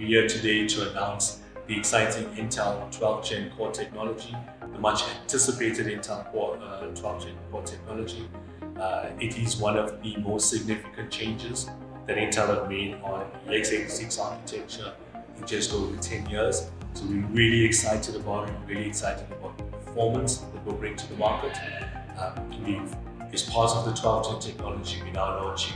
We're here today to announce the exciting Intel 12th Gen Core technology, the much anticipated Intel 12th Gen Core technology. It is one of the most significant changes that Intel have made on the x86 architecture in just over 10 years. So we're really excited about it, really excited about the performance that we'll bring to the market. As part of the 12th Gen technology, we're now launching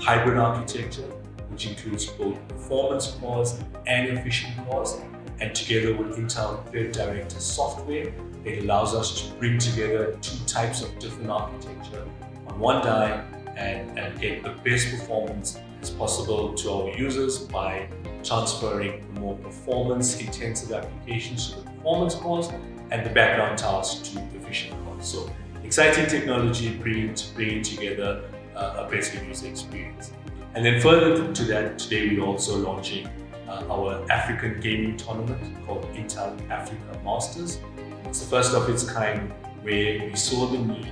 hybrid architecture, which includes both performance cores and efficient cores. And together with Intel Thread Director software, it allows us to bring together two types of different architecture on one die and get the best performance as possible to our users by transferring more performance-intensive applications to the performance cores and the background tasks to efficient cores. So, exciting technology bringing together a better user experience. And then further to that, today we're also launching our African gaming tournament called Intel Africa Masters. It's the first of its kind where we saw the need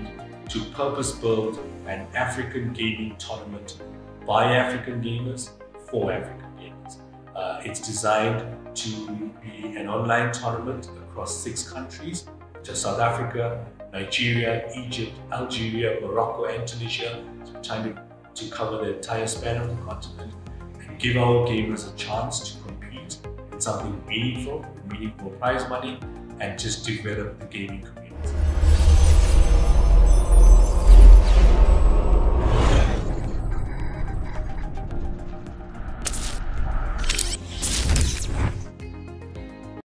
to purpose-build an African gaming tournament by African gamers for African gamers. It's designed to be an online tournament across 6 countries, which are South Africa, Nigeria, Egypt, Algeria, Morocco, and Tunisia. So we're trying to cover the entire span of the continent and give our gamers a chance to compete in something meaningful, meaningful prize money, and just develop the gaming community.